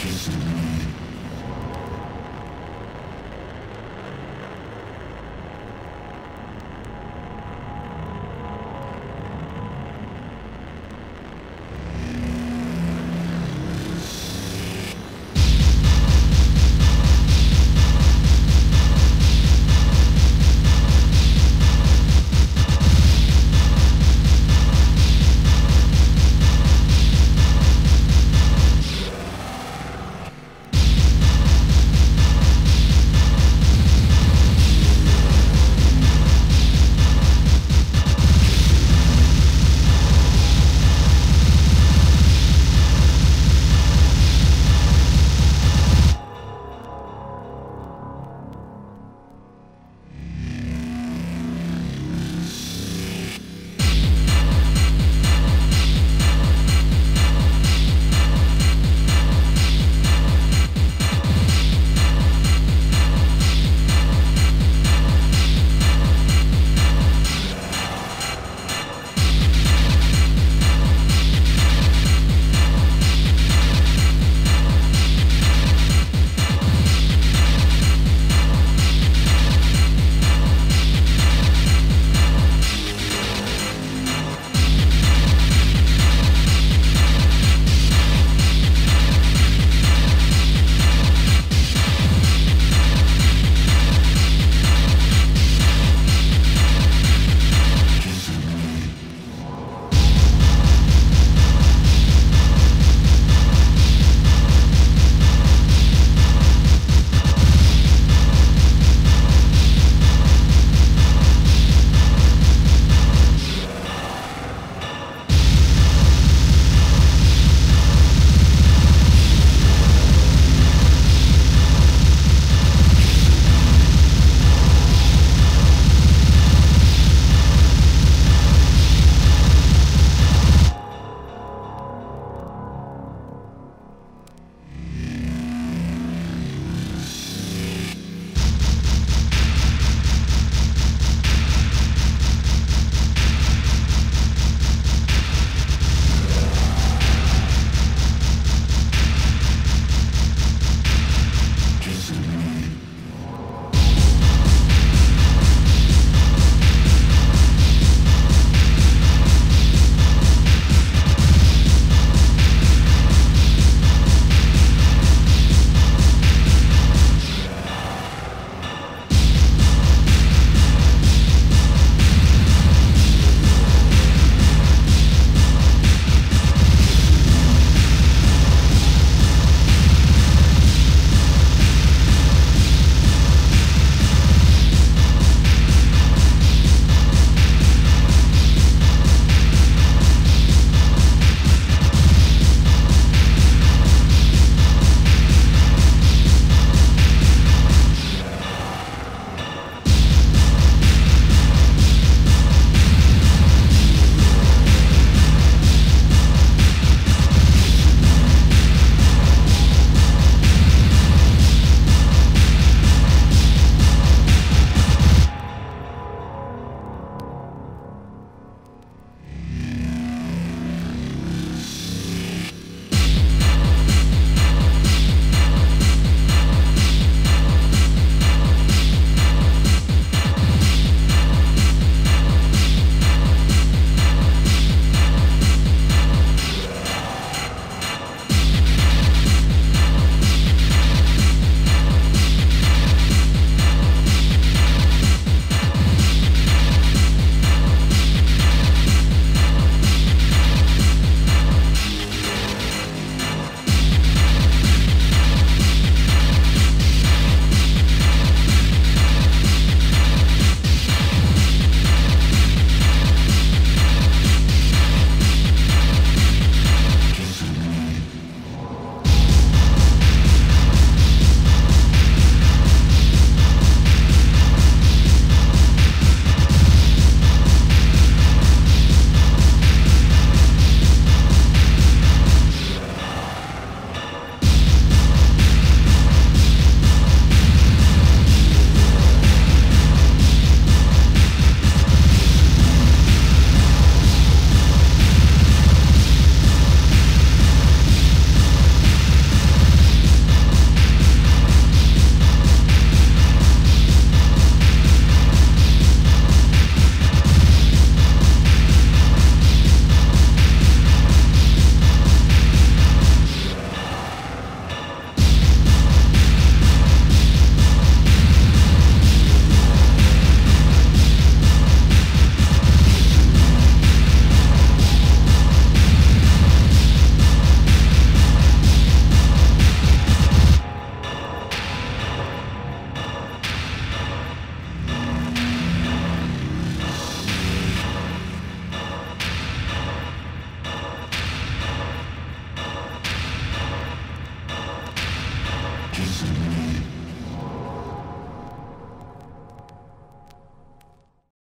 Just me.